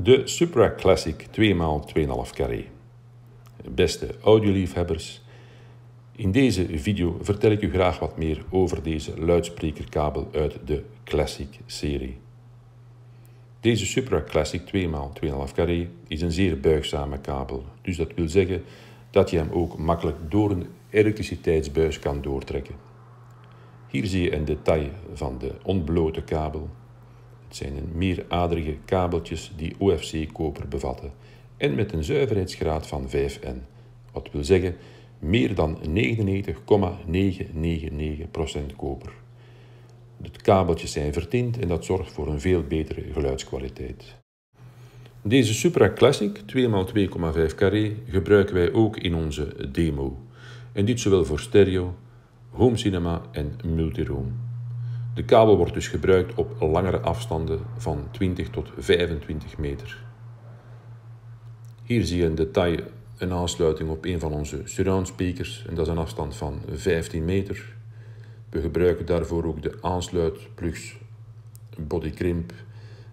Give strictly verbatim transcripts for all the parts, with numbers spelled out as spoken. De Supra Classic twee maal twee komma vijf carré. Beste audioliefhebbers, in deze video vertel ik u graag wat meer over deze luidsprekerkabel uit de Classic serie. Deze Supra Classic twee maal twee komma vijf carré is een zeer buigzame kabel, dus dat wil zeggen dat je hem ook makkelijk door een elektriciteitsbuis kan doortrekken. Hier zie je een detail van de ontblote kabel. Het zijn meeraderige kabeltjes die O F C-koper bevatten en met een zuiverheidsgraad van vijf N, wat wil zeggen meer dan negenennegentig komma negenhonderdnegenennegentig procent koper. De kabeltjes zijn vertint en dat zorgt voor een veel betere geluidskwaliteit. Deze Supra Classic twee maal twee komma vijf carré gebruiken wij ook in onze demo. En dit zowel voor stereo, home cinema en multiroom. De kabel wordt dus gebruikt op langere afstanden van twintig tot vijfentwintig meter. Hier zie je in detail een aansluiting op een van onze surround speakers en dat is een afstand van vijftien meter. We gebruiken daarvoor ook de aansluitplugs, bodycrimp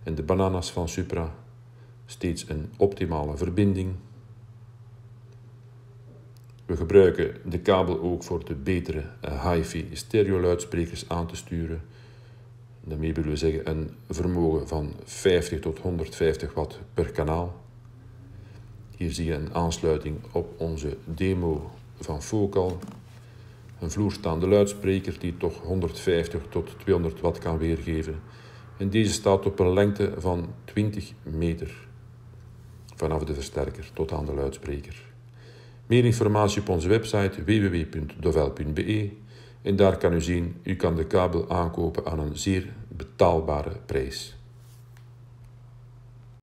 en de bananas van Supra. Steeds een optimale verbinding. We gebruiken de kabel ook voor de betere hi-fi stereo luidsprekers aan te sturen. Daarmee willen we zeggen een vermogen van vijftig tot honderdvijftig watt per kanaal. Hier zie je een aansluiting op onze demo van Focal. Een vloerstaande luidspreker die toch honderdvijftig tot tweehonderd watt kan weergeven. En deze staat op een lengte van twintig meter. Vanaf de versterker tot aan de luidspreker. Meer informatie op onze website w w w punt dovel punt b e en daar kan u zien, u kan de kabel aankopen aan een zeer betaalbare prijs.